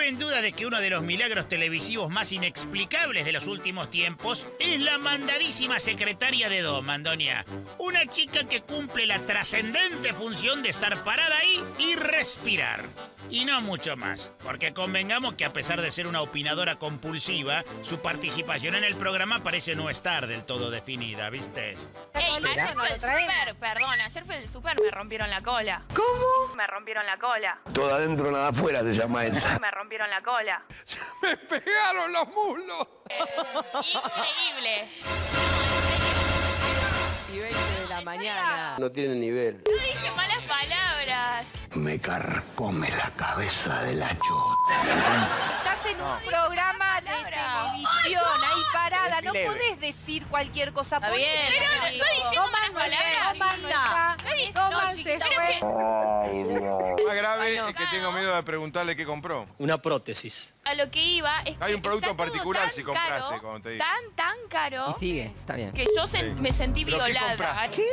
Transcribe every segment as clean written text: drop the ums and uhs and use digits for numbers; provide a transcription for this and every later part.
caben dudas de que uno de los milagros televisivos más inexplicables de los últimos tiempos es la mandadísima secretaria de Doman, Donia. Una chica que cumple la trascendente función de estar parada ahí y respirar. Y no mucho más, porque convengamos que a pesar de ser una opinadora compulsiva, su participación en el programa parece no estar del todo definida, ¿viste? Ayer fue el súper, perdón, ayer fue el súper, me rompieron la cola. ¿Cómo? Me rompieron la cola. Todo adentro, nada afuera se llama esa. Me rompieron la cola. ¡Me pegaron los muslos! Increíble. 20 de la mañana. No tiene nivel. No dije malas palabras. Me carcome la cabeza de la chota. Estás en un programa de televisión, ahí parada. No podés decir cualquier cosa. Está bien. Pero estoy diciendo malas palabras. Doman se fue. Más grave es que tengo miedo de preguntarle qué compró. Una prótesis. A lo que iba es que hay un producto en particular si compraste, como te digo. Tan caro. Y sigue, está bien. Que yo me sentí violada. ¿Qué?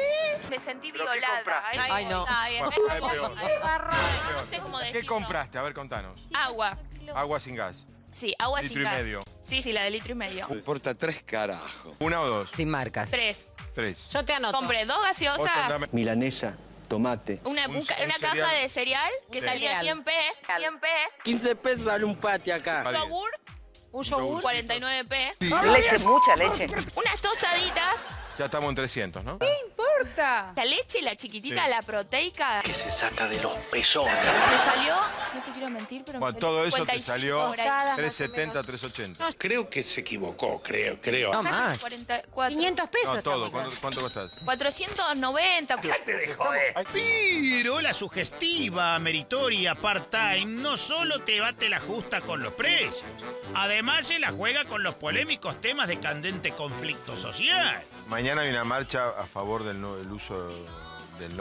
Me sentí violada. Ay, no. ¿Qué compraste? A ver, contanos. Agua. Agua sin gas. Sí, agua sin gas. Litro y medio. Sí, la de litro y medio. Importa tres carajos. ¿Una o dos? Sin marcas. Tres. Yo te anoto. Compré dos gaseosas. Milanesa. Tomate. Una caja de cereal que salía 100p. 15 pesos sale un pati acá. Un yogur. Un yogur. 49p. Sí. Leche, mucha leche. Unas tostaditas. Ya estamos en 300, ¿no? ¿Qué importa? La leche, la chiquitita, sí. La proteica. Que se saca de los pezones. Me salió, no te quiero mentir, pero bueno, me salió todo eso te salió 370, 380. No, creo que se equivocó, creo. No más. 500 pesos. No, todo. ¿Cuánto costás? 490. ¿Qué te dejó? Pero la sugestiva, meritoria, part-time, no solo te bate la justa con los precios. Además se la juega con los polémicos temas de candente conflicto social. Mañana hay una marcha a favor del no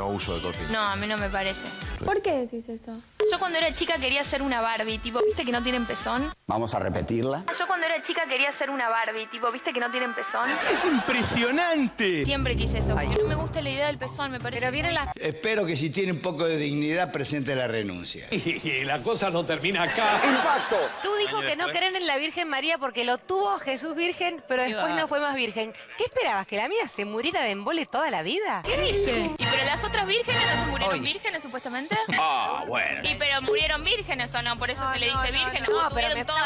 uso de doping. No, a mí no me parece. ¿Por qué decís eso? Yo cuando era chica quería ser una Barbie, tipo, ¿viste que no tienen pezón? Vamos a repetirla. Yo cuando era chica quería ser una Barbie, tipo, ¿viste que no tienen pezón? ¡Es impresionante! Siempre quise eso. Ay, no me gusta la idea del pezón, me parece. Pero viene la... Espero que si tiene un poco de dignidad presente la renuncia. Y la cosa no termina acá. ¡Impacto! Tú dijo que no creen en la Virgen María porque lo tuvo Jesús virgen, pero después no fue más virgen. ¿Qué esperabas? ¿Que la mía se muriera de embole toda la vida? ¿Qué dice? ¿Y pero las otras vírgenes no se murieron vírgenes, supuestamente? Ah, bueno. ¿Y pero murieron vírgenes o no? Por eso se le dice vírgenes. No, pero me todos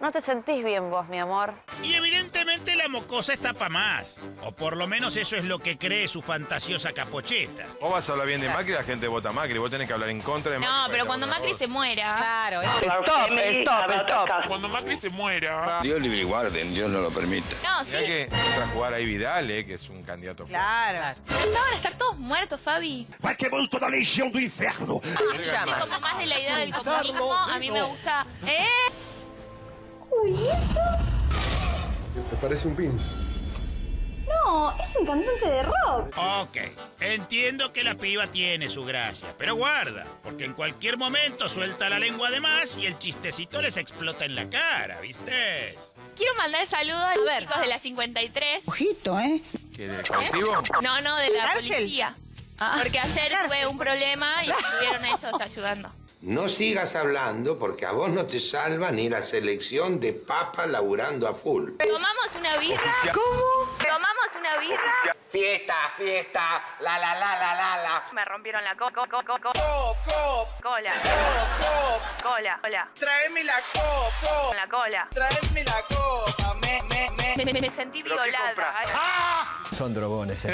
no te sentís bien vos, mi amor. Y evidentemente la mocosa está pa' más. O por lo menos eso es lo que cree su fantasiosa capocheta. O vas a hablar bien de Macri, la gente vota a Macri. Vos tenés que hablar en contra de Macri. No, pero cuando Macri se muera. Claro. Stop. Cuando Macri se muera. Dios libre y guarden, Dios no lo permita. No, sí. Hay que jugar ahí Vidal, que es un candidato fuerte. Claro. Ya van a estar todos muertos, Fabi. ¡Va que bonito la legión del infierno! Como más de la idea del comunismo, a mí me gusta... Uy, ¿esto? ¿Te parece un pin? No, es un cantante de rock. Ok, entiendo que la piba tiene su gracia, pero guarda, porque en cualquier momento suelta la lengua de más y el chistecito les explota en la cara, ¿viste? Quiero mandar saludos a los chicos de la 53. Ojito, ¿eh? ¿Qué, del cautivo? No, de la policía. Porque ayer tuve un problema y estuvieron ellos ayudando. No sigas hablando porque a vos no te salva ni la selección de papas laburando a full. ¿Tomamos una birra? ¿Cómo? ¿Tomamos una birra? Fiesta, la. Me rompieron la cola. Tráeme la copa. La cola. Tráeme la copa. Me sentí violada. Son drogones,